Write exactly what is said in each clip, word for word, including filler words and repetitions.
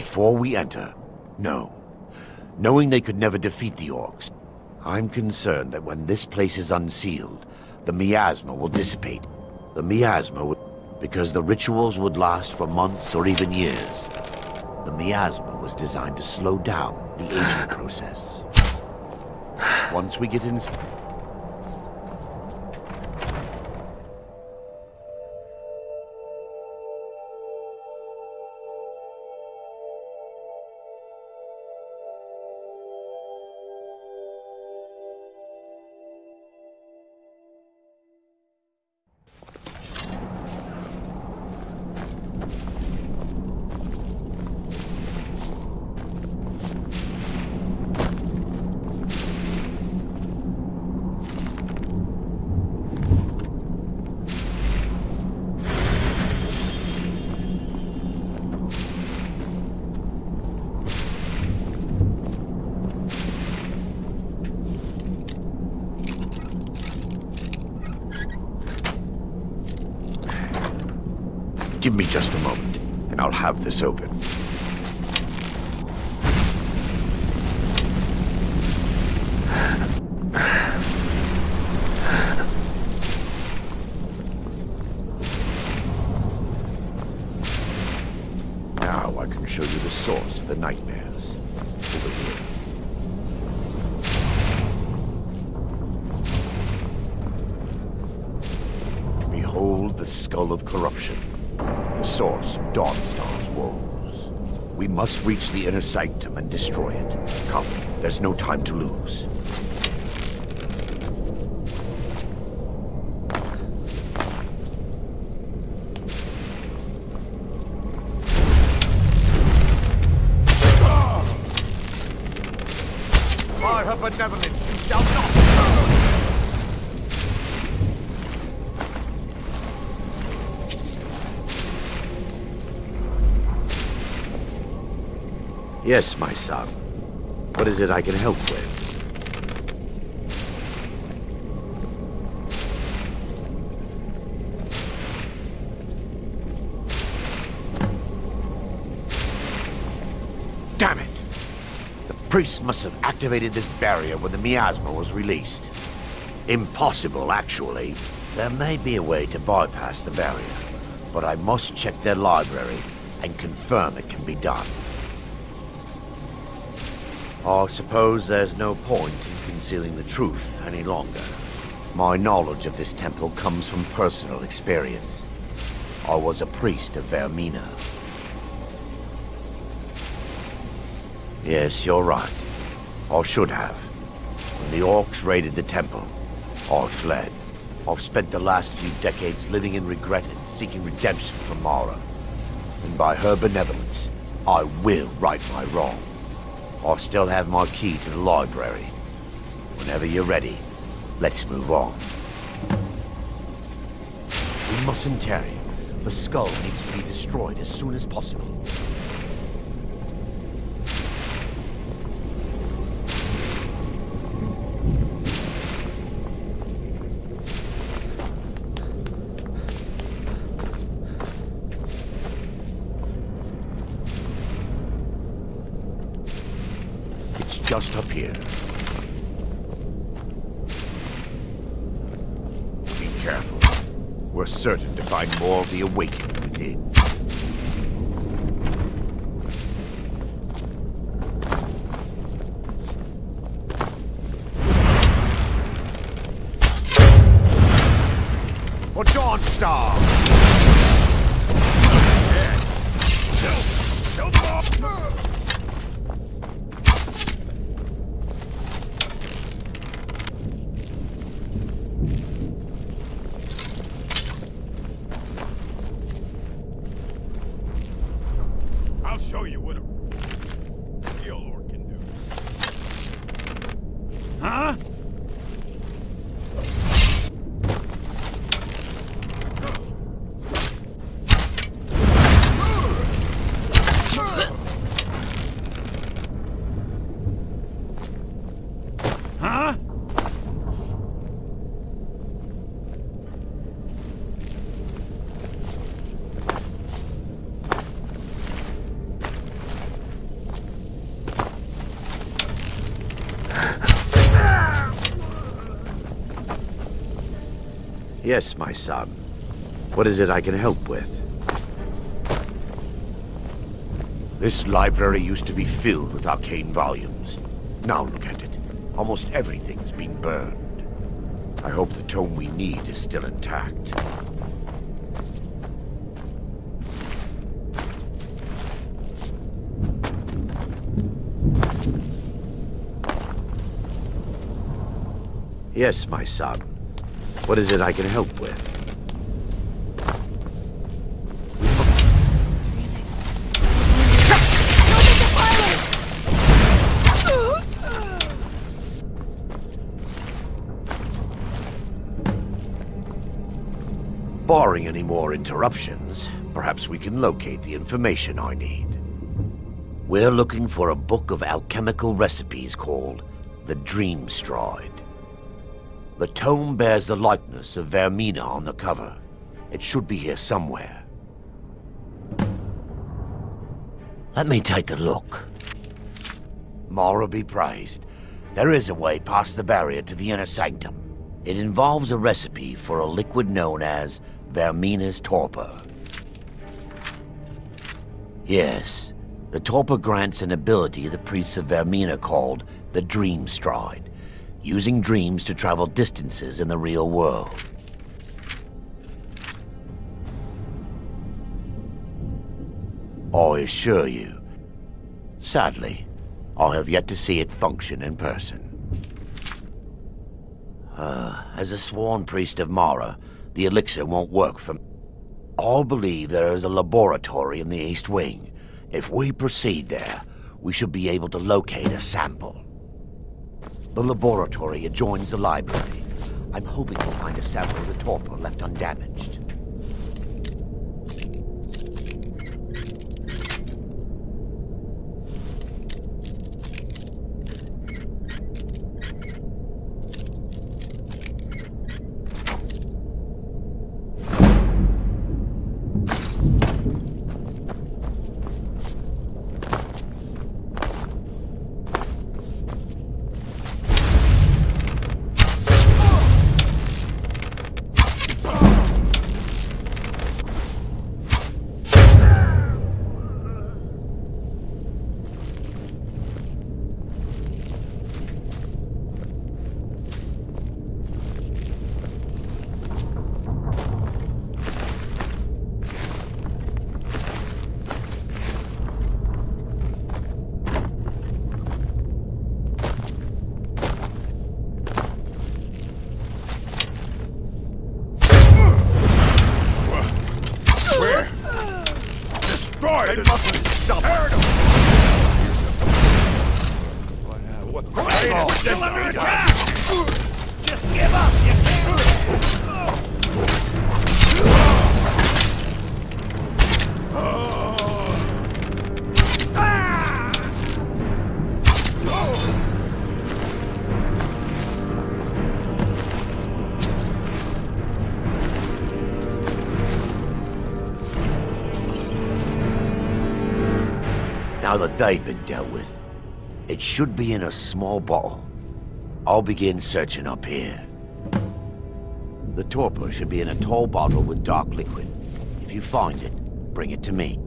Before we enter, no. Knowing they could never defeat the orcs, I'm concerned that when this place is unsealed, the miasma will dissipate. The miasma would... Because the rituals would last for months or even years. The miasma was designed to slow down the aging process. Once we get in... Give me just a moment, and I'll have this open. Now I can show you the source of the nightmares. Over here. Behold the skull of corruption. The source of Dawnstar's woes. We must reach the inner sanctum and destroy it. Come, there's no time to lose. By her benevolence, you shall not! Yes, my son. What is it I can help with? Damn it! The priests must have activated this barrier when the miasma was released. Impossible, actually. There may be a way to bypass the barrier, but I must check their library and confirm it can be done. I suppose there's no point in concealing the truth any longer. My knowledge of this temple comes from personal experience. I was a priest of Vaermina. Yes, you're right. I should have. When the orcs raided the temple, I fled. I've spent the last few decades living in regret and seeking redemption from Mara. And by her benevolence, I will right my wrong. I still have my key to the library. Whenever you're ready, let's move on. We mustn't tarry. The skull needs to be destroyed as soon as possible. Just up here. Be careful. We're certain to find more of the awakened within. For Dawnstar! Yes, my son. What is it I can help with? This library used to be filled with arcane volumes. Now look at it. Almost everything's been burned. I hope the tome we need is still intact. Yes, my son. What is it I can help with? Barring any more interruptions, perhaps we can locate the information I need. We're looking for a book of alchemical recipes called the Dreamstride. The tome bears the likeness of Vaermina on the cover. It should be here somewhere. Let me take a look. Mara be praised. There is a way past the barrier to the inner sanctum. It involves a recipe for a liquid known as Vermina's torpor. Yes, the torpor grants an ability the priests of Vaermina called the Dreamstride, using dreams to travel distances in the real world. I assure you, sadly, I have yet to see it function in person. Uh, as a sworn priest of Mara, the elixir won't work for me. I believe there is a laboratory in the East Wing. If we proceed there, we should be able to locate a sample. The laboratory adjoins the library. I'm hoping to find a sample of the torpor left undamaged. Now that they've been dealt with, it should be in a small bottle. I'll begin searching up here. The torpor should be in a tall bottle with dark liquid. If you find it, bring it to me.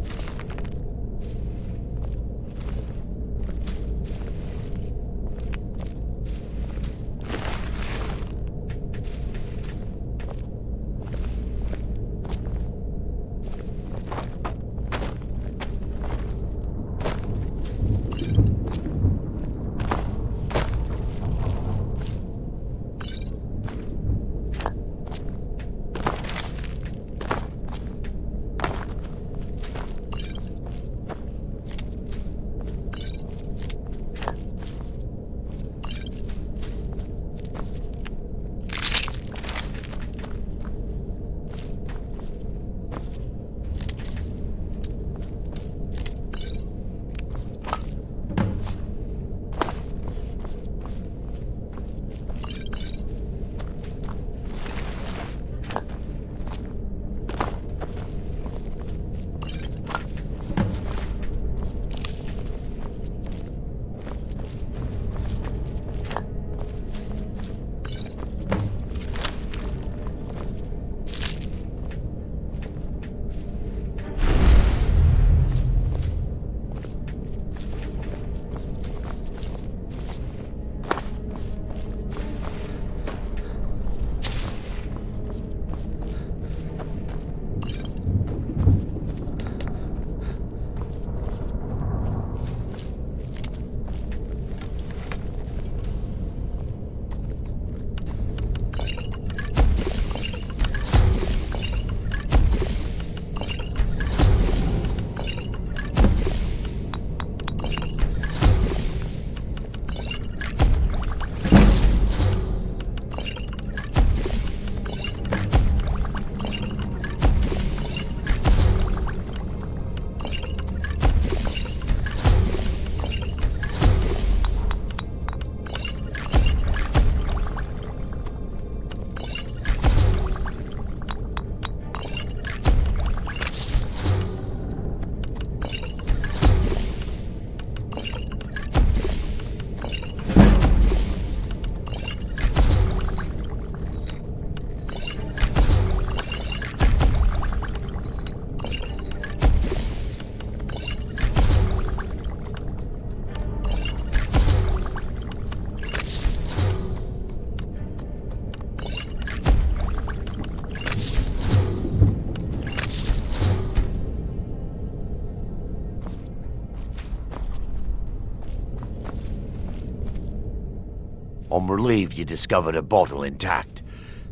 I'm relieved you discovered a bottle intact.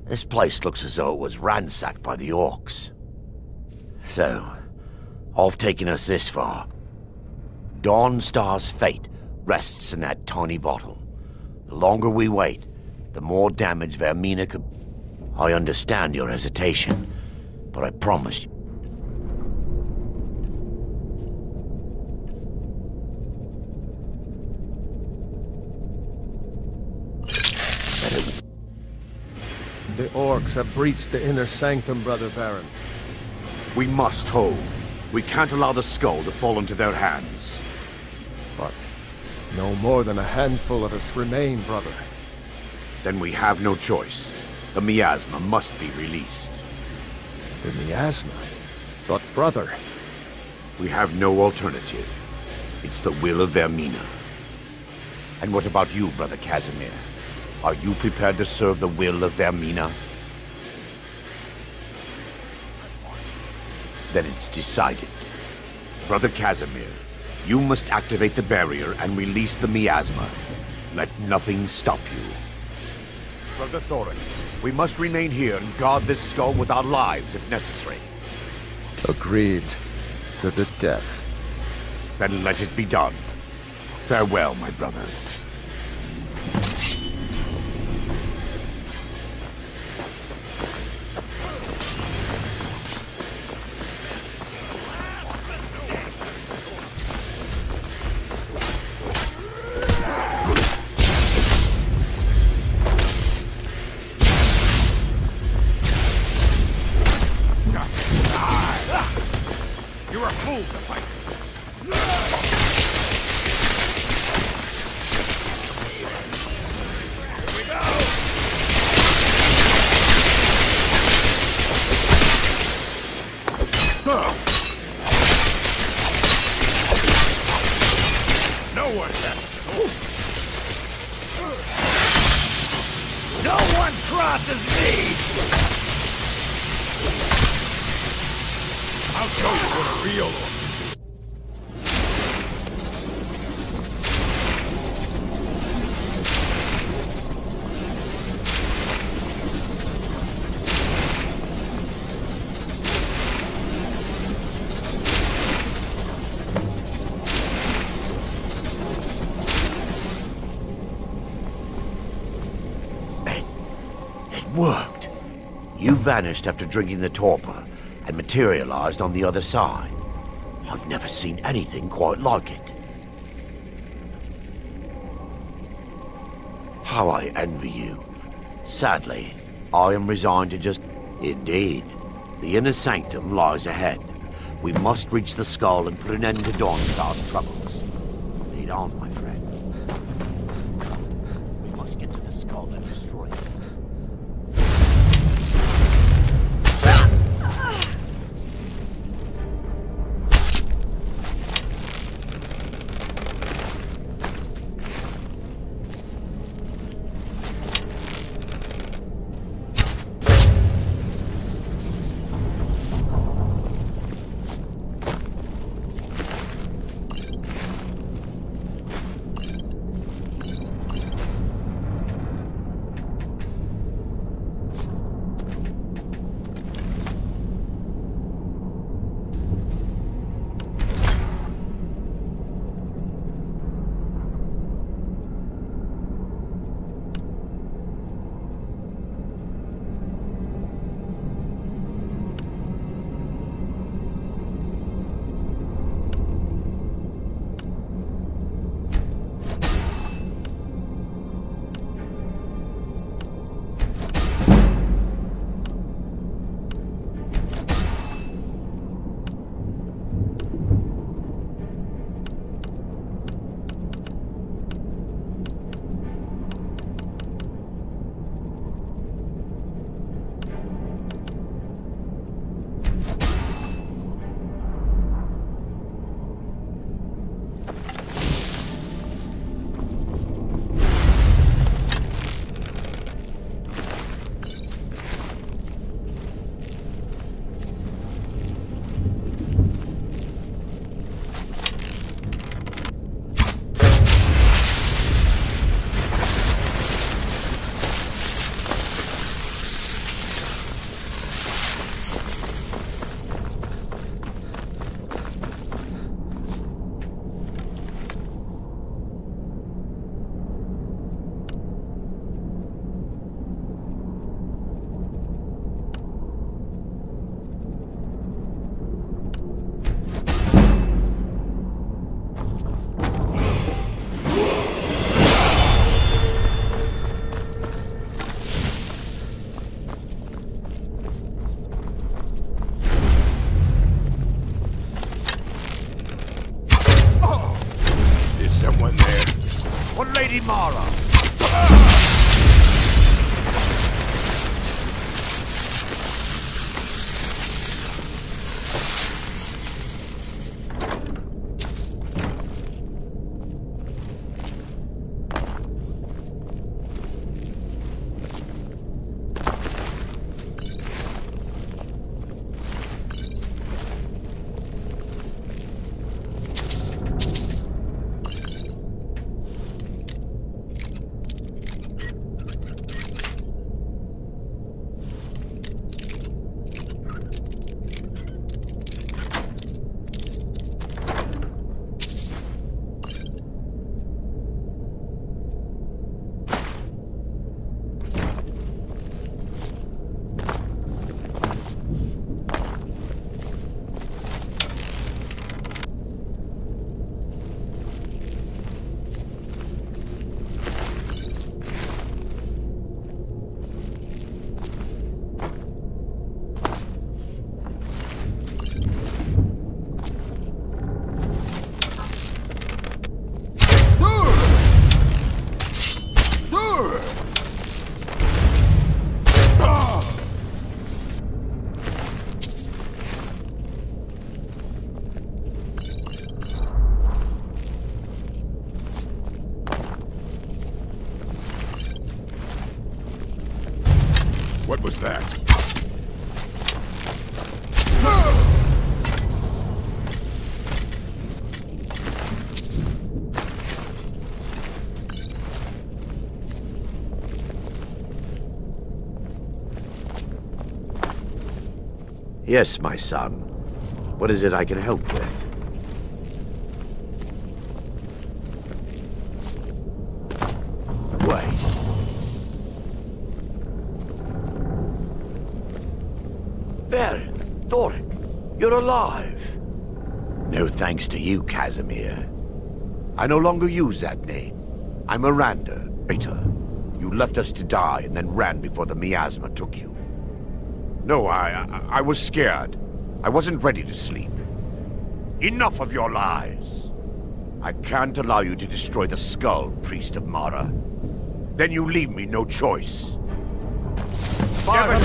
This place looks as though it was ransacked by the orcs. So, I've taken us this far. Dawnstar's fate rests in that tiny bottle. The longer we wait, the more damage Vaermina could... I understand your hesitation, but I promise you... The orcs have breached the inner sanctum, Brother Baron. We must hold. We can't allow the skull to fall into their hands. But no more than a handful of us remain, brother. Then we have no choice. The miasma must be released. The miasma? But, brother... We have no alternative. It's the will of Vaermina. And what about you, Brother Casimir? Are you prepared to serve the will of Vaermina? Then it's decided. Brother Casimir, you must activate the barrier and release the miasma. Let nothing stop you. Brother Thorin, we must remain here and guard this skull with our lives if necessary. Agreed. To the death. Then let it be done. Farewell, my brothers. Vanished after drinking the torpor and materialized on the other side. I've never seen anything quite like it. How I envy you. Sadly, I am resigned to just... Indeed. The inner sanctum lies ahead. We must reach the skull and put an end to Dawnstar's troubles. Lead on, my friend. We must get to the skull and destroy it. Lady Mara. Yes, my son. What is it I can help with? Wait. Baron, Thorin, you're alive. No thanks to you, Casimir. I no longer use that name. I'm Arendir, traitor. You left us to die and then ran before the miasma took you. No, I, I... I was scared. I wasn't ready to sleep. Enough of your lies! I can't allow you to destroy the skull, Priest of Mara. Then you leave me no choice. Fire!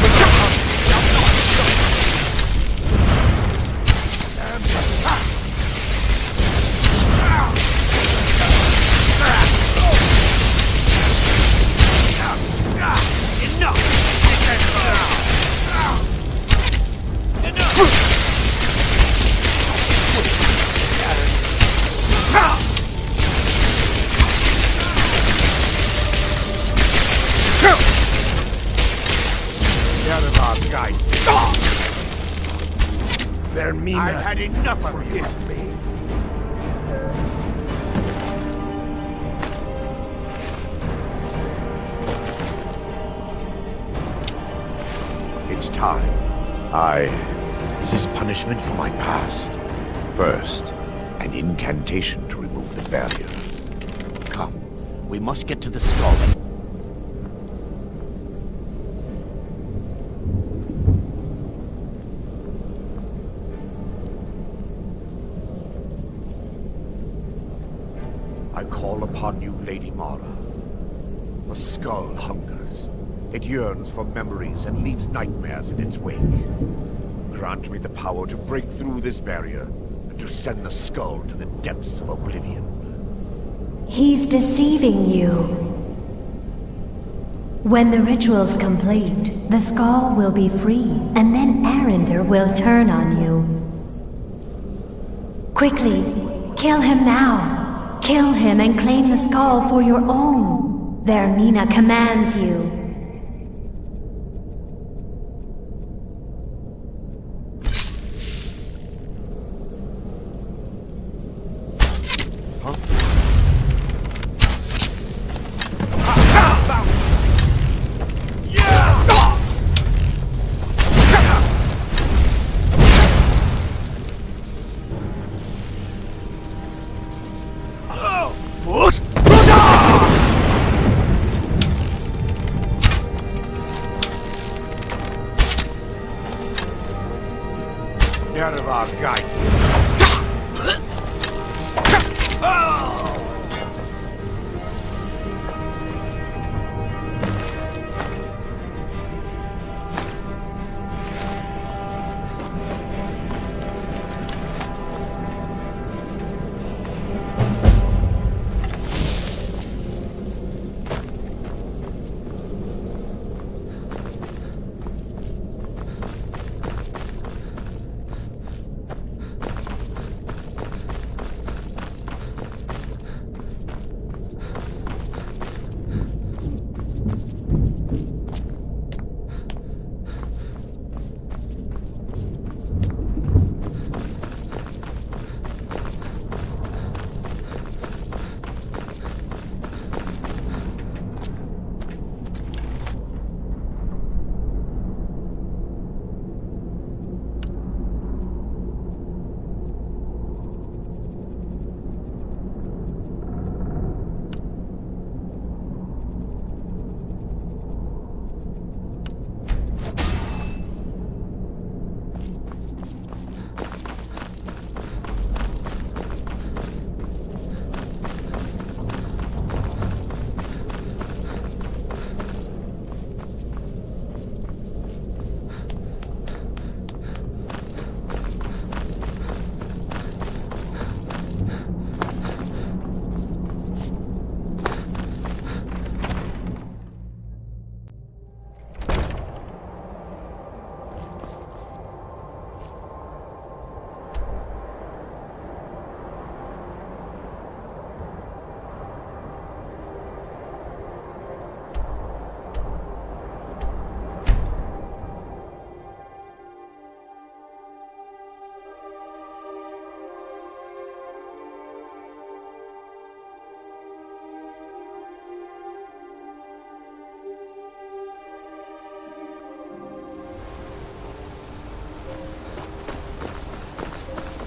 Vaermina, I've had enough of you. Forgive me. It's time. I... This is punishment for my past. First, an incantation to remove the barrier. Come, we must get to the skull. Upon you, Lady Mara. The skull hungers. It yearns for memories and leaves nightmares in its wake. Grant me the power to break through this barrier and to send the skull to the depths of Oblivion. He's deceiving you. When the ritual's complete, the skull will be free, and then Arendir will turn on you. Quickly, kill him now. Kill him and claim the skull for your own. Vaermina commands you.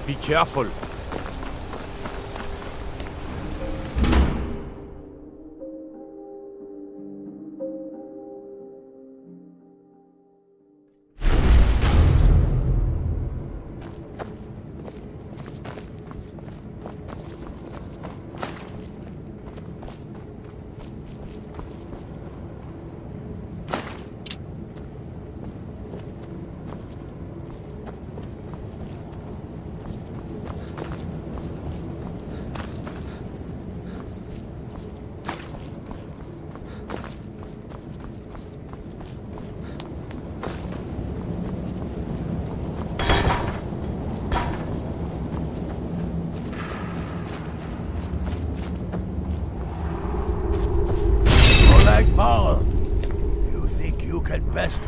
Be careful.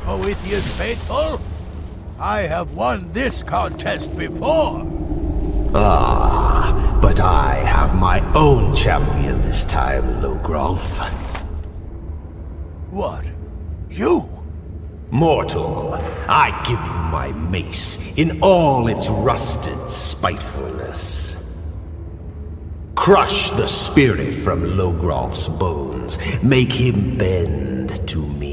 Boethia's faithful? I have won this contest before. Ah, but I have my own champion this time, Logrolf. What? You? Mortal, I give you my mace in all its rusted spitefulness. Crush the spirit from Logrolf's bones, make him bend to me.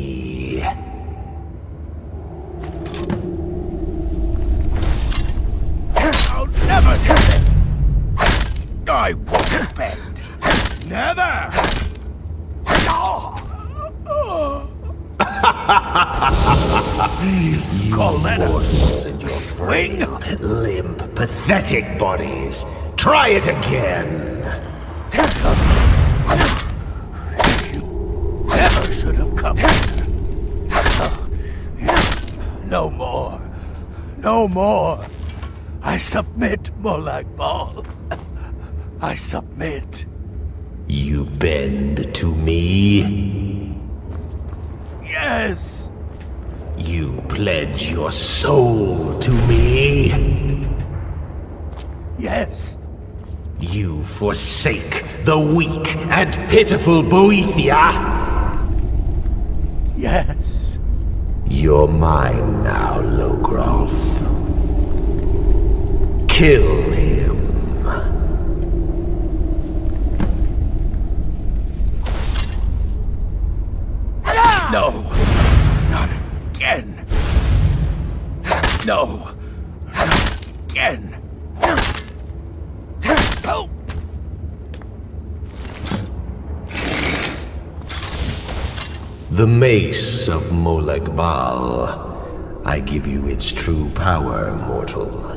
I won't bend. Never! You call that a and your swing? Frail, limp, pathetic bodies. Try it again. You never should have come here. No more. No more. I submit, Molag Bal. I submit. You bend to me? Yes. You pledge your soul to me? Yes. You forsake the weak and pitiful Boethia? Yes. You're mine now, Logrolf. Kill him. No, not again. No, not again. Help! The mace of Molag Bal. I give you its true power, mortal.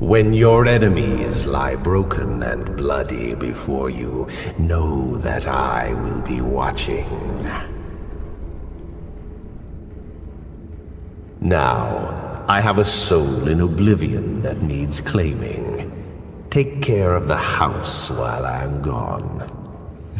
When your enemies lie broken and bloody before you, know that I will be watching. Now, I have a soul in Oblivion that needs claiming. Take care of the house while I'm gone.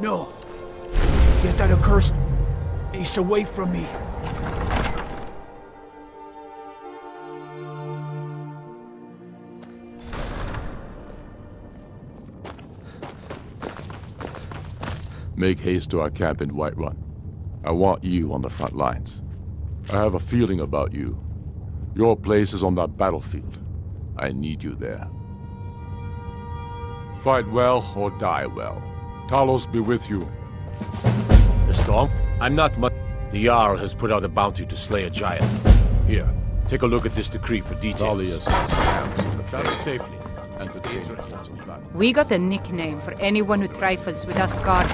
No. Get that accursed ace away from me. Make haste to our camp in Whiterun. I want you on the front lines. I have a feeling about you. Your place is on that battlefield. I need you there. Fight well or die well. Talos be with you. The storm? I'm not much. The Jarl has put out a bounty to slay a giant. Here, take a look at this decree for details. Travel safely. And we got a nickname for anyone who trifles with us guard.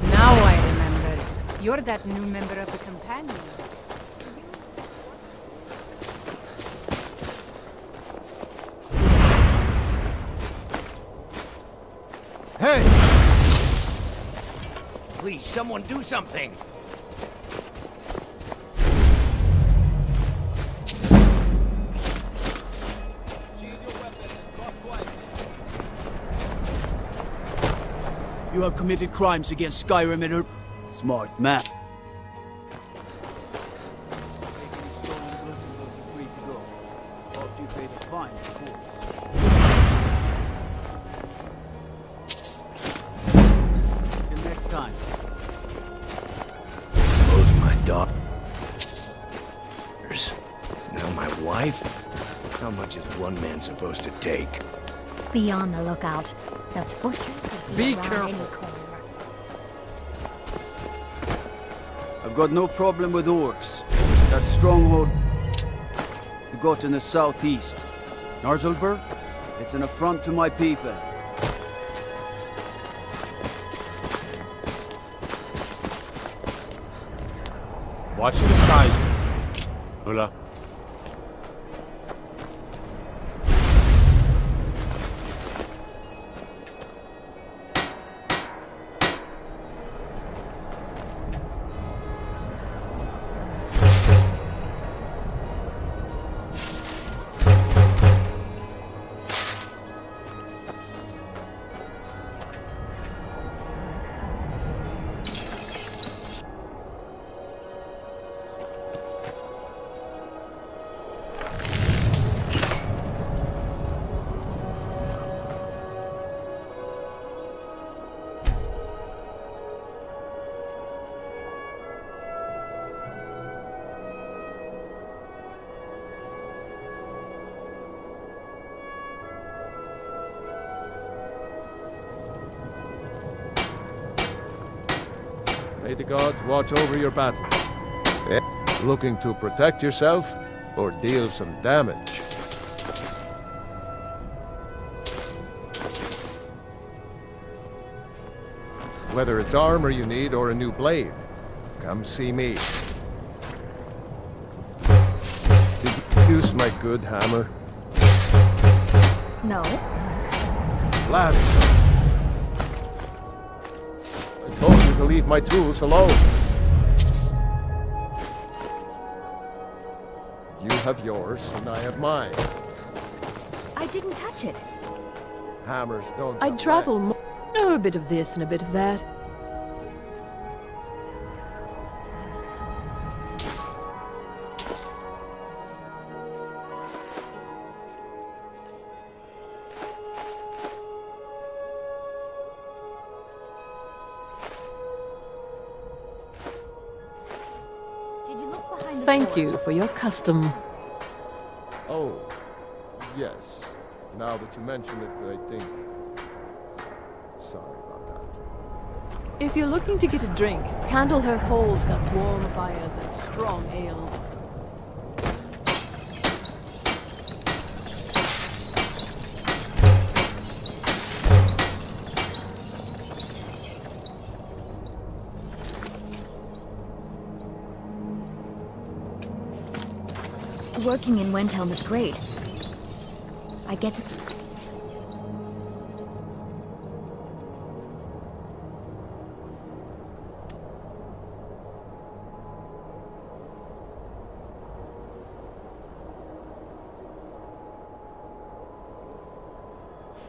Now I remember. You're that new member of the Companions. Hey! Please, someone do something! You have committed crimes against Skyrim and her... Smart man. Till next time. Both my daughters. Now my wife? How much is one man supposed to take? Be on the lookout. The butcher... Be careful. I've got no problem with orcs. That stronghold you got in the southeast, Narzelburg, it's an affront to my people. Watch the skies, Ula. May the gods watch over your battle. Yeah. Looking to protect yourself or deal some damage? Whether it's armor you need or a new blade, come see me. Did you use my good hammer? No. Last time. To leave my tools alone. You have yours, and I have mine. I didn't touch it. Hammers don't. I travel more. Oh, a bit of this and a bit of that. Thank you for your custom. Oh, yes. Now that you mention it, I think... Sorry about that. If you're looking to get a drink, Candlehearth Hall's got warm fires and strong ale. Working in Wendhelm is great. I get to...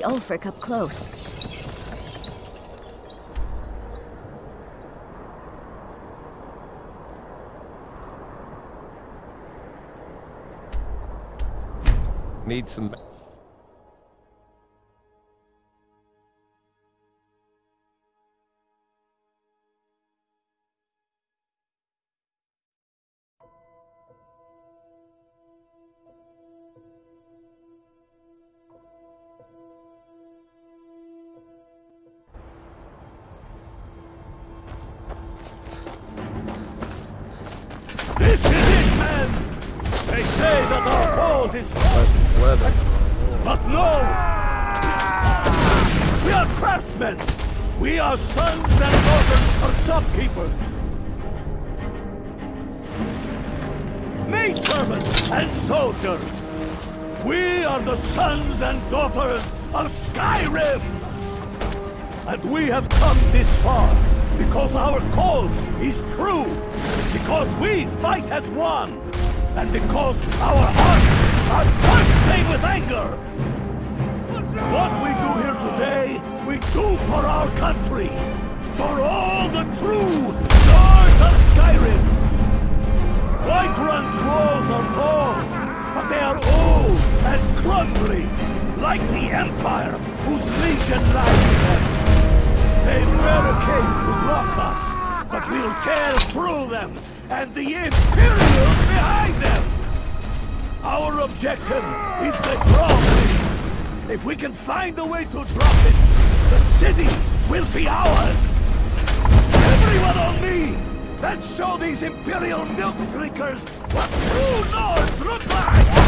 Ulfric up close. Need some... Show these Imperial milk drinkers what true lords look like!